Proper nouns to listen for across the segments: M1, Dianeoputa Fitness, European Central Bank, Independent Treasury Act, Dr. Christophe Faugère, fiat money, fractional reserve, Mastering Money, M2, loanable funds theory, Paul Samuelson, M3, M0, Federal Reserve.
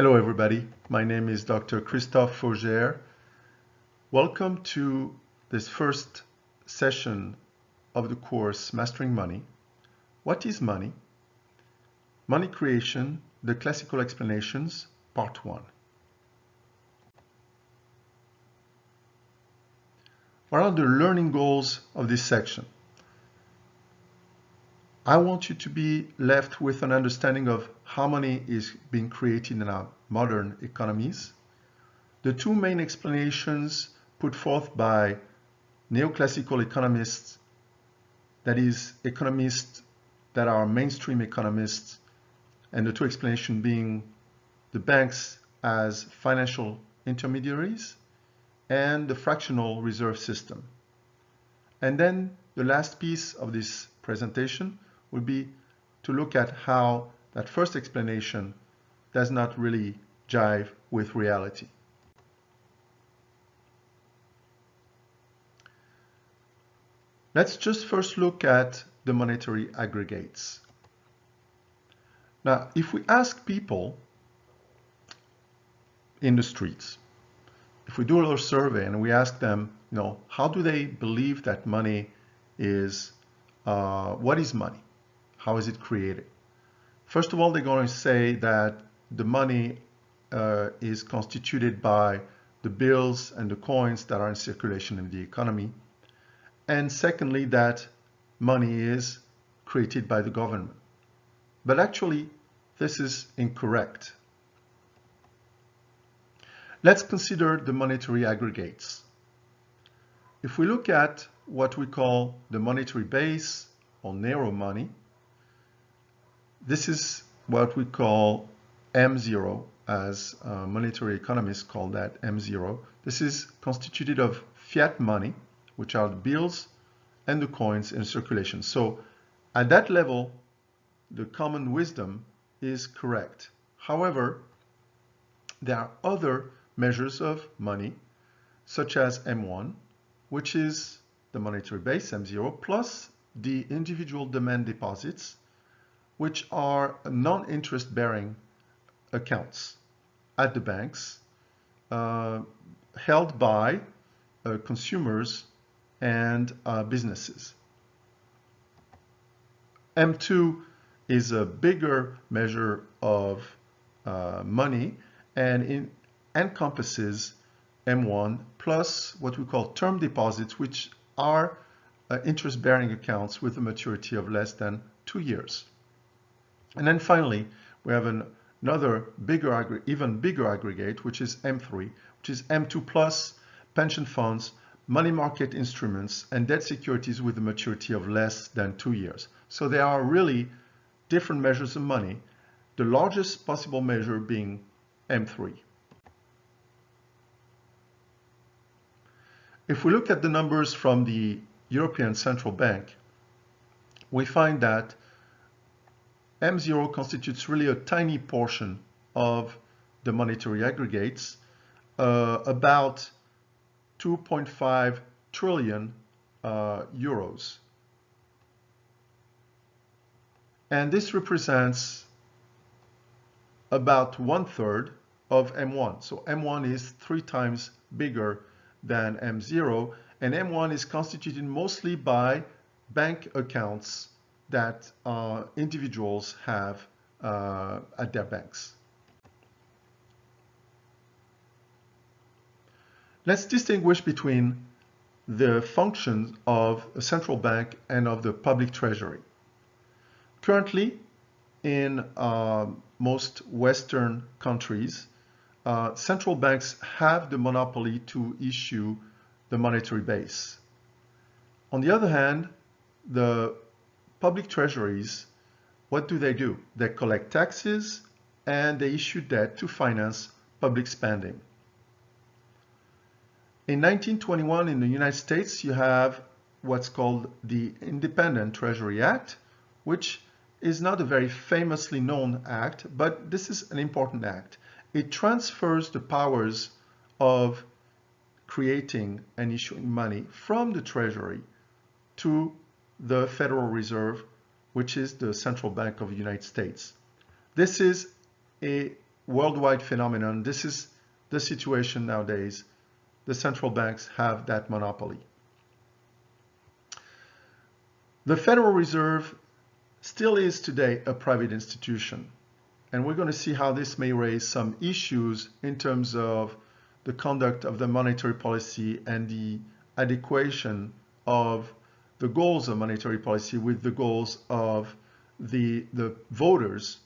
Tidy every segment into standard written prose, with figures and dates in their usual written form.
Hello everybody, my name is Dr. Christophe Faugère. Welcome to this first session of the course Mastering Money. What is money? Money Creation, the Classical Explanations, Part 1. What are the learning goals of this section? I want you to be left with an understanding of how money is being created in our modern economies. The two main explanations put forth by neoclassical economists, that is, economists that are mainstream economists, and the two explanations being the banks as financial intermediaries and the fractional reserve system. And then the last piece of this presentation would be to look at how that first explanation does not really jive with reality. Let's just first look at the monetary aggregates. Now, if we ask people in the streets, if we do a little survey and we ask them, you know, how do they believe that money is, what is money? How is it created? First of all, they're going to say that the money is constituted by the bills and the coins that are in circulation in the economy. And secondly, that money is created by the government. But actually, this is incorrect. Let's consider the monetary aggregates. If we look at what we call the monetary base or narrow money, this is what we call M0, as monetary economists call that M0. This is constituted of fiat money, which are the bills and the coins in circulation. So at that level, the common wisdom is correct. However, there are other measures of money, such as M1, which is the monetary base, M0, plus the individual demand deposits, which are non-interest bearing accounts at the banks held by consumers and businesses. M2 is a bigger measure of money and it encompasses M1 plus what we call term deposits, which are interest bearing accounts with a maturity of less than 2 years. And then finally, we have another even bigger aggregate, which is M3, which is M2 plus pension funds, money market instruments, and debt securities with a maturity of less than 2 years. So there are really different measures of money, the largest possible measure being M3. If we look at the numbers from the European Central Bank, we find that M0 constitutes really a tiny portion of the monetary aggregates, about 2.5 trillion euros. And this represents about 1/3 of M1. So M1 is 3 times bigger than M0, and M1 is constituted mostly by bank accounts that individuals have at their banks. Let's distinguish between the functions of a central bank and of the public treasury. Currently, in most Western countries, central banks have the monopoly to issue the monetary base. On the other hand, the public treasuries, what do? They collect taxes and they issue debt to finance public spending. In 1921 in the United States, you have what's called the Independent Treasury Act, which is not a very famously known act, but this is an important act. It transfers the powers of creating and issuing money from the Treasury to the Federal Reserve, which is the central bank of the United States. This is a worldwide phenomenon. This is the situation nowadays. The central banks have that monopoly. The Federal Reserve still is today a private institution, and we're going to see how this may raise some issues in terms of the conduct of the monetary policy and the adequation of the goals of monetary policy with the goals of the voters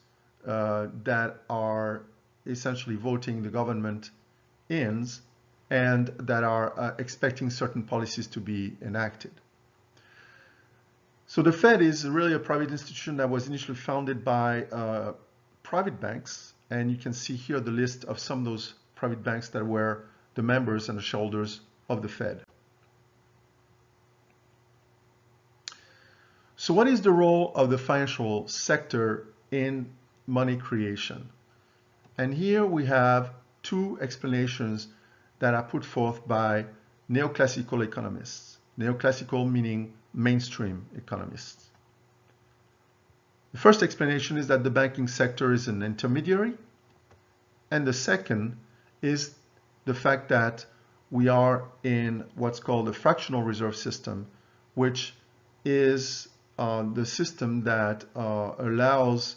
that are essentially voting the government in and that are expecting certain policies to be enacted. So the Fed is really a private institution that was initially founded by private banks, and you can see here the list of some of those private banks that were the members and the shareholders of the Fed. So what is the role of the financial sector in money creation? And here we have two explanations that are put forth by neoclassical economists. Neoclassical meaning mainstream economists. The first explanation is that the banking sector is an intermediary, and the second is the fact that we are in what's called a fractional reserve system, which is the system that allows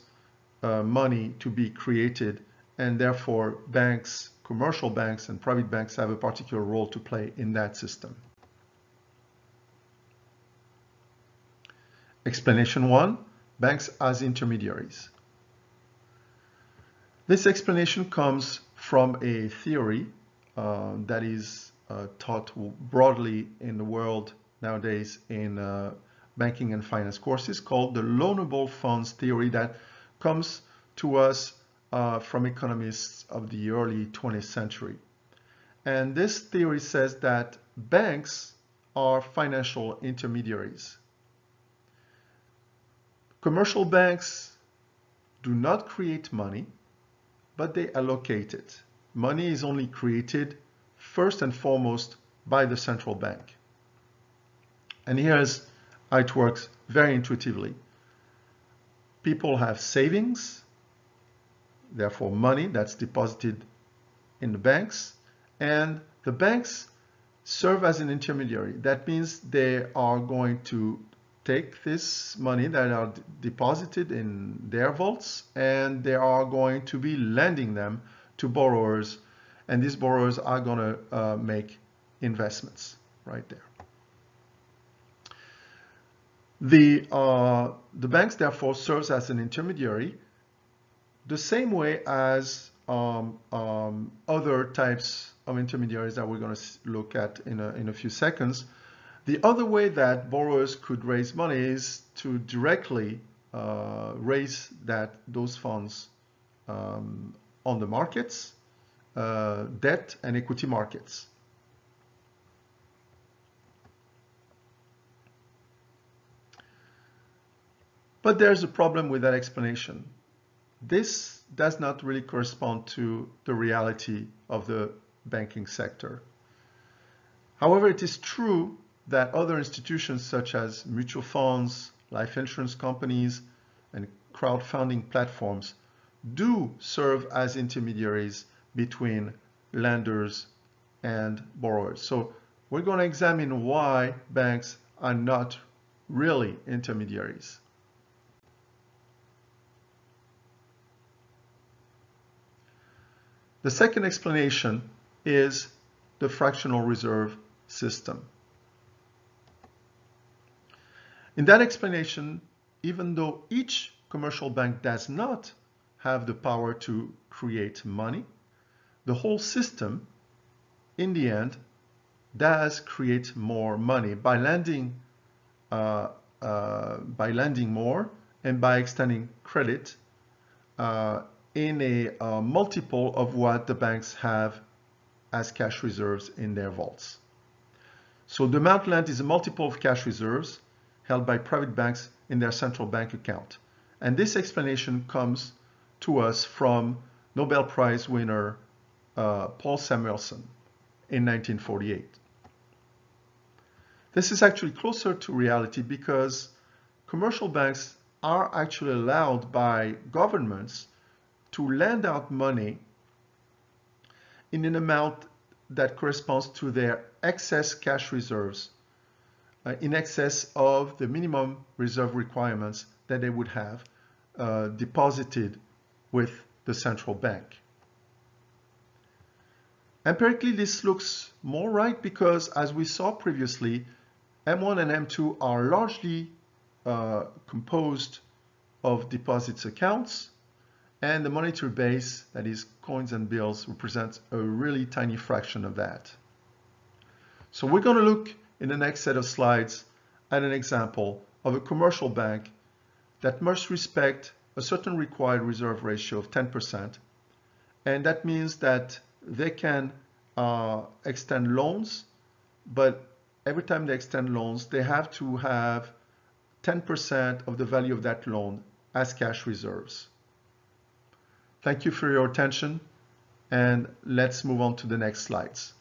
money to be created, and therefore banks, commercial banks and private banks, have a particular role to play in that system. Explanation one, banks as intermediaries. This explanation comes from a theory that is taught broadly in the world nowadays in banking and finance courses, called the loanable funds theory, that comes to us from economists of the early 20th century. And this theory says that banks are financial intermediaries. Commercial banks do not create money, but they allocate it. Money is only created first and foremost by the central bank. And here's how it works very intuitively. People have savings, therefore money that's deposited in the banks, and the banks serve as an intermediary. That means they are going to take this money that are deposited in their vaults, and they are going to be lending them to borrowers, and these borrowers are going to make investments right there. The banks therefore serves as an intermediary, the same way as other types of intermediaries that we're going to look at in a few seconds. The other way that borrowers could raise money is to directly raise those funds on the markets, debt and equity markets. But there's a problem with that explanation. This does not really correspond to the reality of the banking sector. However, it is true that other institutions such as mutual funds, life insurance companies, and crowdfunding platforms do serve as intermediaries between lenders and borrowers. So we're going to examine why banks are not really intermediaries. The second explanation is the fractional reserve system. In that explanation, even though each commercial bank does not have the power to create money, the whole system, in the end, does create more money by lending more and by extending credit in a multiple of what the banks have as cash reserves in their vaults. So the amount lent is a multiple of cash reserves held by private banks in their central bank account. And this explanation comes to us from Nobel Prize winner Paul Samuelson in 1948. This is actually closer to reality because commercial banks are actually allowed by governments to lend out money in an amount that corresponds to their excess cash reserves, in excess of the minimum reserve requirements that they would have deposited with the central bank. Empirically, this looks more right because, as we saw previously, M1 and M2 are largely composed of deposits accounts, and the monetary base, that is coins and bills, represents a really tiny fraction of that. So we're going to look in the next set of slides at an example of a commercial bank that must respect a certain required reserve ratio of 10%, and that means that they can extend loans, but every time they extend loans, they have to have 10% of the value of that loan as cash reserves. Thank you for your attention, and let's move on to the next slides.